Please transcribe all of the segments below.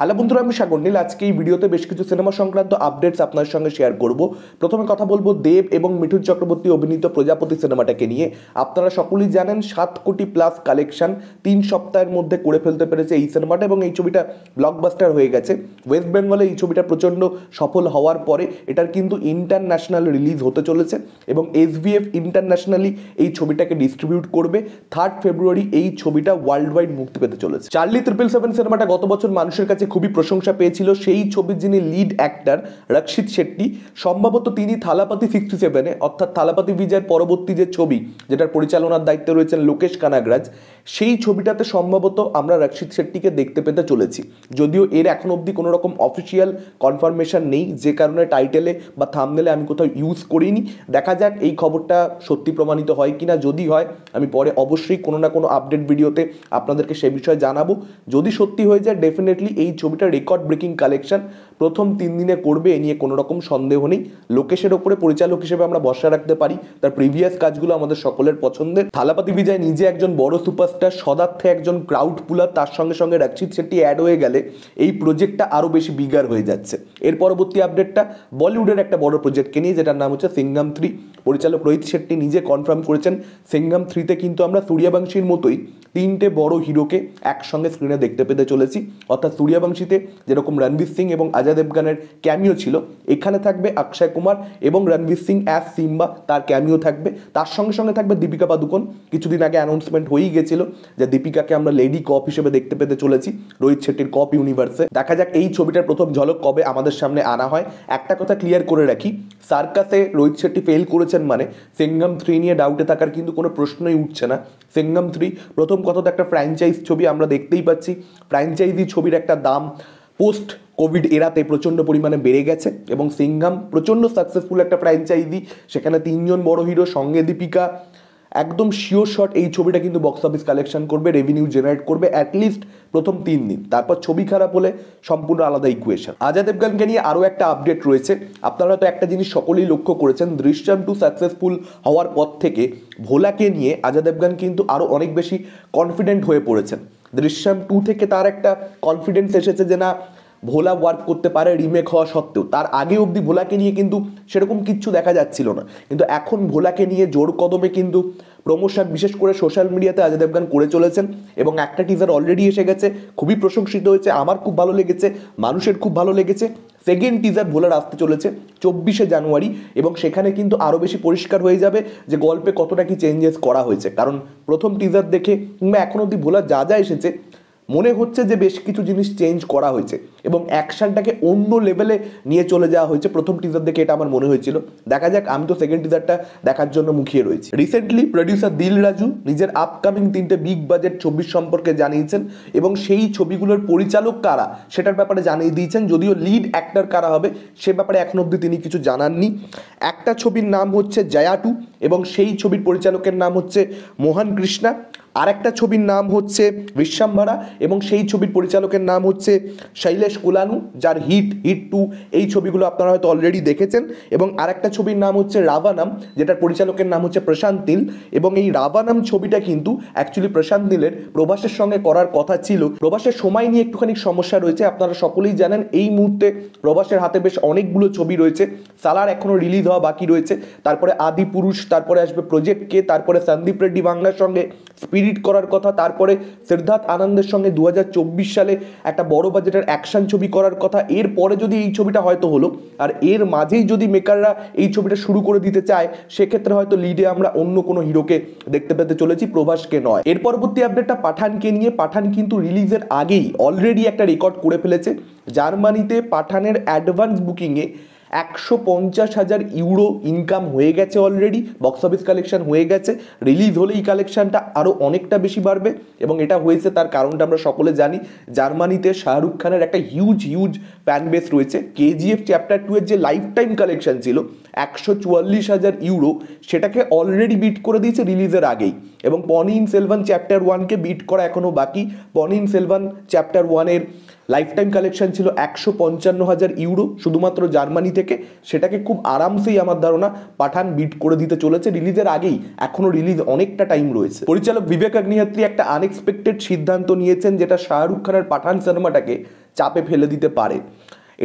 Hello বন্ধুরা, আমি সাগর নীল। আজকে এই ভিডিওতে বেশ কিছু সিনেমা সংক্রান্ত আপডেটস আপনার সঙ্গে শেয়ার করব। প্রথমে কথা বলবো দেব এবং মিঠুন চক্রবর্তী অভিনীত প্রজাপতি সিনেমাটাকে নিয়ে। আপনারা সকলেই জানেন 7 কোটি প্লাস কালেকশন 3 সপ্তাহের মধ্যে করে ফেলতে পেরেছে এই সিনেমাটা, এবং এই ছবিটা ব্লকবাস্টার হয়ে গেছে। ওয়েস্ট বেঙ্গলে এই ছবিটা প্রচণ্ড সফল হওয়ার পরে এটার কিন্তু ইন্টারন্যাশনাল রিলিজ হতে চলেছে এবং SVF ইন্টারন্যাশনালি এই ছবিটাকে ডিস্ট্রিবিউট করবে। 3 ফেব্রুয়ারি এই ছবিটা ওয়ার্ল্ড ওয়াইড মুক্তি পেতে চলেছে। চার্লি 777 সিনেমাটা গত বছর মানুষের কাছে খুবই প্রশংসা পেয়েছিল। সেই ছবির যিনি লিড অ্যাক্টর রক্ষিত শেট্টি, সম্ভবত তিনি থালাপাতি 67 অর্থাৎ থালাপাতি বিজয়ের পরবর্তী যে ছবি, যেটার পরিচালনার দায়িত্বে রয়েছেন লোকেশ কানাগরাজ, সেই ছবিটাতে সম্ভবত আমরা রক্ষিত শেট্টিকে দেখতে পেতে চলেছি। যদিও এর এখন অবধি কোনো রকম অফিসিয়াল কনফার্মেশন নেই, যে কারণে টাইটেলে বা থামনেলে আমি কোথাও ইউজ করিনি। দেখা যাক এই খবরটা সত্যি প্রমাণিত হয় কিনা। যদি হয় আমি পরে অবশ্যই কোনো না কোনো আপডেট ভিডিওতে আপনাদেরকে সে বিষয়ে জানাবো। যদি সত্যি হয়ে যায় ডেফিনেটলি এই ছবিটা রেকর্ড ব্রেকিং কালেকশন প্রথম 3 দিনে করবে, এ নিয়ে কোনো রকম সন্দেহ নেই। লোকেশের ওপরে পরিচালক হিসেবে আমরা ভরসা রাখতে পারি, তার প্রিভিয়াস কাজগুলো আমাদের সকলের পছন্দের। থালাপাতি বিজয় নিজে একজন বড় সুপারস্টার, সদার্থে একজন ক্রাউড পুলার, তার সঙ্গে সঙ্গে রক্ষিত শেট্টি অ্যাড হয়ে গেলে এই প্রজেক্টটা আরও বেশি বিগার হয়ে যাচ্ছে। এর পরবর্তী আপডেটটা বলিউডের একটা বড় প্রজেক্টকে নিয়ে, যেটার নাম হচ্ছে সিঙ্গাম 3। পরিচালক রোহিত শেট্টি নিজে কনফার্ম করেছেন সিঙ্গাম 3তে কিন্তু আমরা সূর্যবংশীর মতোই 3টে বড় হিরোকে একসঙ্গে স্ক্রিনে দেখতে পেতে চলেছি। অর্থাৎ সূর্যবংশীতে যেরকম রণবীর সিং এবং অজয় দেবগনের ক্যামিও ছিল, এখানে থাকবে অক্ষয় কুমার এবং রণবীর সিং অ্যাজ সিম্বা, তার ক্যামিও থাকবে। তার সঙ্গে সঙ্গে থাকবে দীপিকা পাদুকোন। কিছুদিন আগে অ্যানাউন্সমেন্ট হয়েই গেছিল যে দীপিকাকে আমরা লেডি কপ হিসেবে দেখতে পেতে চলেছি রোহিত শেট্টির কপ ইউনিভার্সে। দেখা যাক এই ছবিটার প্রথম ঝলক কবে আমাদের সামনে আনা হয়। একটা কথা ক্লিয়ার করে রাখি, সার্কাসে রোহিত শেট্টি ফেল করেছেন মানে সিঙ্গাম 3 নিয়ে ডাউটে থাকার কিন্তু কোনো প্রশ্নই উঠছে না। সিঙ্গাম 3 প্রথম কথা তো একটা ফ্র্যাঞ্চাইজ ছবি, আমরা দেখতেই পাচ্ছি ফ্র্যাঞ্চাইজি ছবির একটা দাম পোস্ট কোভিড এরাতে প্রচণ্ড পরিমাণে বেড়ে গেছে এবং সিঙ্গাম প্রচণ্ড সাকসেসফুল একটা ফ্র্যাঞ্চাইজি। সেখানে 3 জন বড় হিরো, সঙ্গে দীপিকা, একদম শিওর শট এই ছবিটা কিন্তু বক্স অফিস কালেকশন করবে, রেভিনিউ জেনারেট করবে অ্যাটলিস্ট প্রথম 3 দিন। তারপর ছবি খারাপ হলে সম্পূর্ণ আলাদা ইকুয়েশন। অজয় দেবগনকে নিয়ে আরও একটা আপডেট রয়েছে। আপনারা হয়তো একটা জিনিস সকলেই লক্ষ্য করেছেন, দৃশ্যম 2 সাকসেসফুল হওয়ার পর থেকে ভোলাকে নিয়ে অজয় দেবগন কিন্তু আরও অনেক বেশি কনফিডেন্ট হয়ে পড়েছেন। দৃশ্যম 2 থেকে তার একটা কনফিডেন্স এসেছে যে না, ভোলা ওয়ার্ক করতে পারে রিমেক হওয়া সত্ত্বেও। তার আগে অবধি ভোলাকে নিয়ে কিন্তু সেরকম কিচ্ছু দেখা যাচ্ছিল না, কিন্তু এখন ভোলাকে নিয়ে জোর কদমে কিন্তু প্রমোশন বিশেষ করে সোশ্যাল মিডিয়াতে অজয় দেবগন করে চলেছেন এবং একটা টিজার অলরেডি এসে গেছে, খুবই প্রশংসিত হয়েছে। আমার খুব ভালো লেগেছে, মানুষের খুব ভালো লেগেছে। সেকেন্ড টিজার ভোলার আসতে চলেছে 24শে জানুয়ারি এবং সেখানে কিন্তু আরও বেশি পরিষ্কার হয়ে যাবে যে গল্পে কতটা কি চেঞ্জেস করা হয়েছে। কারণ প্রথম টিজার দেখে কিংবা এখন অবধি ভোলা যা যা এসেছে মনে হচ্ছে যে বেশ কিছু জিনিস চেঞ্জ করা হয়েছে এবং অ্যাকশনটাকে অন্য লেভেলে নিয়ে চলে যাওয়া হয়েছে। প্রথম টিজার দেখে এটা আমার মনে হয়েছিল। দেখা যাক, আমি তো সেকেন্ড টিজারটা দেখার জন্য মুখিয়ে রয়েছি। রিসেন্টলি প্রডিউসার দিল রাজু নিজের আপকামিং 3টে বিগ বাজেট ছবি সম্পর্কে জানিয়েছেন এবং সেই ছবিগুলোর পরিচালক কারা সেটার ব্যাপারে জানিয়ে দিয়েছেন, যদিও লিড অ্যাক্টর কারা হবে সে ব্যাপারে এখন অবধি তিনি কিছু জানাননি। একটা ছবির নাম হচ্ছে জায়া 2 এবং সেই ছবির পরিচালকের নাম হচ্ছে মোহন কৃষ্ণা। আরেকটা ছবির নাম হচ্ছে বিশ্বম্ভরা এবং সেই ছবির পরিচালকের নাম হচ্ছে শৈলেশ কোলানু, যার হিট 2 এই ছবিগুলো আপনারা হয়তো অলরেডি দেখেছেন। এবং আরেকটা ছবির নাম হচ্ছে রাভানাম, যেটার পরিচালকের নাম হচ্ছে প্রশান্ত নীল এবং এই রাভানাম ছবিটা কিন্তু অ্যাকচুয়ালি প্রশান্ত নীলের প্রভাসের সঙ্গে করার কথা ছিল। প্রভাসের সময় নিয়ে একটুখানি সমস্যা রয়েছে, আপনারা সকলেই জানেন। এই মুহূর্তে প্রভাসের হাতে বেশ অনেকগুলো ছবি রয়েছে। সালার এখনও রিলিজ হওয়া বাকি রয়েছে, তারপরে আদি পুরুষ, তারপরে আসবে প্রজেক্টকে, তারপরে সন্দীপ রেড্ডি বাংলার সঙ্গে স্পিরিট করার কথা, তারপরে সিদ্ধার্থ আনন্দের সঙ্গে 2024 সালে একটা বড় বাজেটের অ্যাকশন ছবি করার কথা। এরপরে যদি এই ছবিটা হয়তো হলো, আর এর মাঝেই যদি মেকাররা এই ছবিটা শুরু করে দিতে চায়, সেক্ষেত্রে হয়তো লিডে আমরা অন্য কোনো হিরোকে দেখতে পেতে চলেছি, প্রভাসকে নয়। এর পরবর্তী আপডেটটা পাঠানকে নিয়ে। পাঠান কিন্তু রিলিজের আগেই অলরেডি একটা রেকর্ড করে ফেলেছে। জার্মানিতে পাঠানের অ্যাডভান্স বুকিংয়ে €150,000 ইনকাম হয়ে গেছে অলরেডি, বক্স অফিস কালেকশন হয়ে গেছে। রিলিজ হলে এই কালেকশানটা আরও অনেকটা বেশি বাড়বে এবং এটা হয়েছে তার কারণটা আমরা সকলে জানি। জার্মানিতে শাহরুখ খানের একটা হিউজ ফ্যান বেস রয়েছে। KGF চ্যাপ্টার 2 এর যে লাইফ টাইম কালেকশান ছিল €144,000, সেটাকে অলরেডি বিট করে দিয়েছে রিলিজের আগেই এবং পনিন সেলভান চ্যাপ্টার 1 বিট করা এখনও বাকি। Ponniyin Selvan chapter 1 life time collection ছিল €155,000 শুধুমাত্র জার্মানি থেকে। সেটাকে খুব আরামসেই আমার ধারণা পাঠান বিট করে দিতে চলেছে রিলিজের আগেই, এখনও রিলিজ অনেকটা টাইম রয়েছে। পরিচালক বিবেক অগ্নিহোত্রী একটা আনএক্সপেক্টেড সিদ্ধান্ত নিয়েছেন, যেটা শাহরুখ খানের পাঠান সিনেমাটাকে চাপে ফেলে দিতে পারে।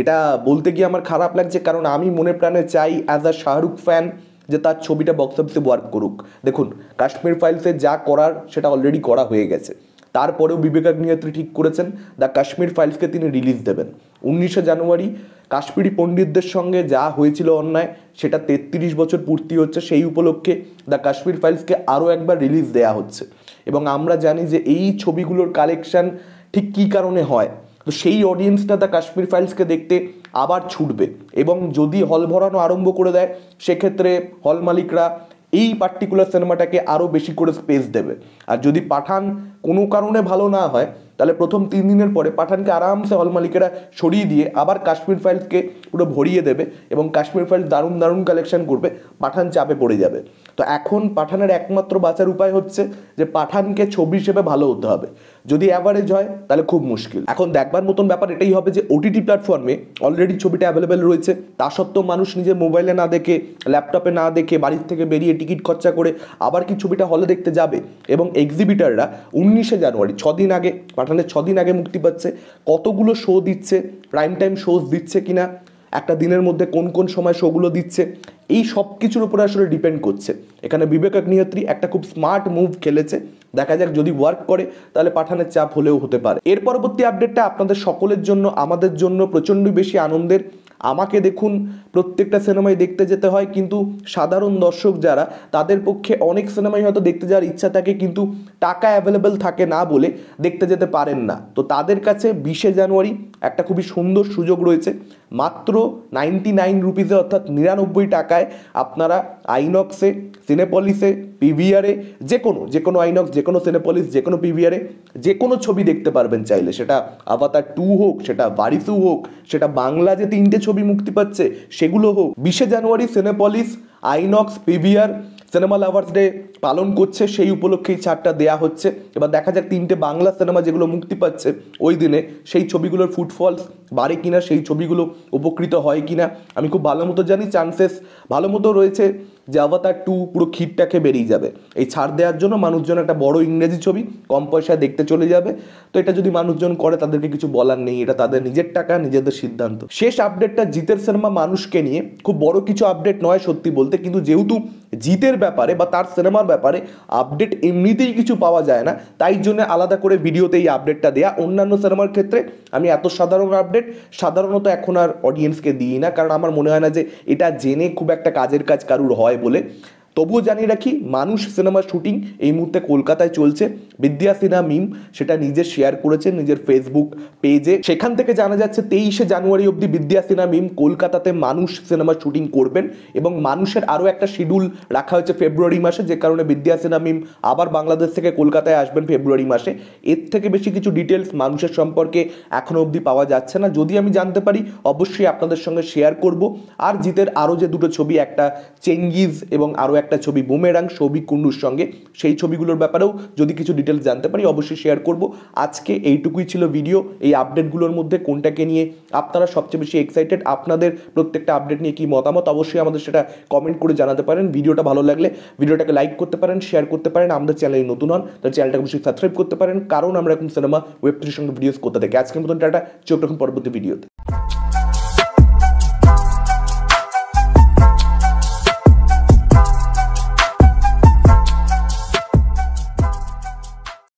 এটা বলতে গিয়ে আমার খারাপ লাগছে, কারণ আমি মনে প্রাণে চাই অ্যাজ আ শাহরুখ ফ্যান যে তার ছবিটা বক্স অফিসে ওয়ার্ক করুক। দেখুন, কাশ্মীর ফাইলসে যা করার সেটা অলরেডি করা হয়ে গেছে, তারপরেও বিবেক আগ্নিহোত্রী ঠিক করেছেন দ্য কাশ্মীর ফাইলসকে তিনি রিলিজ দেবেন। 19 জানুয়ারি কাশ্মীরি পণ্ডিতদের সঙ্গে যা হয়েছিল অন্যায়, সেটা 33 বছর পূর্তি হচ্ছে, সেই উপলক্ষে দ্য কাশ্মীর ফাইলসকে আরও একবার রিলিজ দেওয়া হচ্ছে। এবং আমরা জানি যে এই ছবিগুলোর কালেকশান ঠিক কী কারণে হয়, তো সেই অডিয়েন্সটা দ্য কাশ্মীর ফাইলসকে দেখতে আবার ছুটবে। এবং যদি হল ভরানো আরম্ভ করে দেয়, সেক্ষেত্রে হল মালিকরা এই পার্টিকুলার সিনেমাটাকে আরও বেশি করে স্পেস দেবে। আর যদি পাঠান কোনো কারণে ভালো না হয়, তাহলে প্রথম 3 দিনের পরে পাঠানকে আরামসে হল মালিকেরা সরিয়ে দিয়ে আবার কাশ্মীর ফাইলসকে পুরো ভরিয়ে দেবে এবং কাশ্মীর ফাইলস দারুণ দারুণ কালেকশান করবে, পাঠান চাপে পড়ে যাবে। তো এখন পাঠানের একমাত্র বাঁচার উপায় হচ্ছে যে পাঠানকে ছবি হিসেবে ভালো হতে হবে। যদি অ্যাভারেজ হয় তাহলে খুব মুশকিল। এখন দেখবার মতন ব্যাপার এটাই হবে যে ওটিটি প্ল্যাটফর্মে অলরেডি ছবিটা অ্যাভেলেবেল রয়েছে, তা সত্ত্বেও মানুষ নিজের মোবাইলে না দেখে, ল্যাপটপে না দেখে, বাড়ির থেকে বেরিয়ে টিকিট খরচা করে আবার কি ছবিটা হলে দেখতে যাবে? এবং এক্সিবিটাররা 19 জানুয়ারি 6 দিন আগে, পাঠানের 6 দিন আগে মুক্তি পাচ্ছে, কতগুলো শো দিচ্ছে, প্রাইম টাইম শোজ দিচ্ছে কিনা, একটা দিনের মধ্যে কোন কোন সময় শোগুলো দিচ্ছে, এই সব কিছুর উপরে আসলে ডিপেন্ড করছে। এখানে বিবেক আগ্নিহোত্রী একটা খুব স্মার্ট মুভ খেলেছে, দেখা যাক যদি ওয়ার্ক করে তাহলে পাঠানের চাপ হলেও হতে পারে। এর পরবর্তী আপডেটটা আপনাদের সকলের জন্য, আমাদের জন্য প্রচণ্ড বেশি আনন্দের। আমাকে দেখুন, প্রত্যেকটা সিনেমায় দেখতে যেতে হয়, কিন্তু সাধারণ দর্শক যারা, তাদের পক্ষে অনেক সিনেমাই হয়তো দেখতে যাওয়ার ইচ্ছা থাকে, কিন্তু টাকা অ্যাভেলেবেল থাকে না বলে দেখতে যেতে পারেন না। তো তাদের কাছে 20শে জানুয়ারি একটা খুবই সুন্দর সুযোগ রয়েছে। মাত্র 99 রুপিসে অর্থাৎ 99 টাকায় আপনারা আইনক্সে, সিনেপলিসে, পিভিআরে, যে কোনো আইনক্স, যে কোনো সিনেপলিস, যে কোনো পিভিআরে যে কোনো ছবি দেখতে পারবেন চাইলে। সেটা আভাতার 2 হোক, সেটা বারিসু হোক, সেটা বাংলা যে 3টে ছবি মুক্তি পাচ্ছে সেগুলো হোক। 20শে জানুয়ারি Cinepolis, INOX, PVR cinema lovers day পালন করছে, সেই উপলক্ষে এই ছাড়টা দেওয়া হচ্ছে। এবার দেখা যাক 3টে বাংলা সিনেমা যেগুলো মুক্তি পাচ্ছে ওই দিনে, সেই ছবিগুলোর ফুটফলস বাড়ে কিনা, সেই ছবিগুলো উপকৃত হয় কিনা। আমি খুব ভালো মতো জানি চান্সেস ভালো মতো রয়েছে যে আভাতার 2 পুরো খিটটাকে বেরিয়ে যাবে। এই ছাড় দেওয়ার জন্য মানুষজন একটা বড় ইংরেজি ছবি কম পয়সায় দেখতে চলে যাবে। তো এটা যদি মানুষজন করে, তাদেরকে কিছু বলার নেই, এটা তাদের নিজের টাকা, নিজেদের সিদ্ধান্ত। শেষ আপডেটটা জিতের সিনেমা মানুষকে নিয়ে, খুব বড় কিছু আপডেট নয় সত্যি বলতে, কিন্তু যেহেতু জিতের ব্যাপারে বা তার সিনেমার ব্যাপারে আপডেট এমনিতেই কিছু পাওয়া যায় না, তাই জন্য আলাদা করে ভিডিওতে এই আপডেটটা দেয়া। অন্যান্য সিনেমার ক্ষেত্রে আমি এত সাধারণ আপডেট সাধারণত এখন আর অডিয়েন্সকে দিই না, কারণ আমার মনে হয় না যে এটা জেনে খুব একটা কাজের কাজ কারুর হয় বলে। তবুও জানিয়ে রাখি, মানুষ সিনেমার শুটিং এই মুহূর্তে কলকাতায় চলছে। বিদ্যা সিনহা মিম সেটা নিজে শেয়ার করেছে নিজের ফেসবুক পেজে, সেখান থেকে জানা যাচ্ছে 23শে জানুয়ারি অবধি বিদ্যা সিনহা মিম কলকাতাতে মানুষ সিনেমার শুটিং করবেন। এবং মানুষের আরও একটা শিডিউল রাখা হয়েছে ফেব্রুয়ারি মাসে, যে কারণে বিদ্যা সিনহা মিম আবার বাংলাদেশ থেকে কলকাতায় আসবেন ফেব্রুয়ারি মাসে। এর থেকে বেশি কিছু ডিটেলস মানুষের সম্পর্কে এখনও অবধি পাওয়া যাচ্ছে না। যদি আমি জানতে পারি অবশ্যই আপনাদের সঙ্গে শেয়ার করব। আর জিতের আরও যে 2টো ছবি, একটা চেঙ্গিজ এবং আরও একটা ছবি বুমেরাং সৌভিক কুণ্ডুর সঙ্গে, সেই ছবিগুলোর ব্যাপারেও যদি কিছু ডিটেলস জানতে পারি অবশ্যই শেয়ার করব। আজকে এইটুকুই ছিল ভিডিও। এই আপডেটগুলোর মধ্যে কোনটাকে নিয়ে আপনারা সবচেয়ে বেশি এক্সাইটেড, আপনাদের প্রত্যেকটা আপডেট নিয়ে কি মতামত, অবশ্যই আমাদের সেটা কমেন্ট করে জানাতে পারেন। ভিডিওটা ভালো লাগলে ভিডিওটাকে লাইক করতে পারেন, শেয়ার করতে পারেন। আমাদের চ্যানেলে নতুন হন তাহলে চ্যানেলটাকে অবশ্যই সাবস্ক্রাইব করতে পারেন, কারণ আমরা এরকম সিনেমা, ওয়েব সিরিজ, ভিডিওস কোথা থেকে। আজকের মতন টাটা, চোখ রাখুন পরবর্তী ভিডিওতে।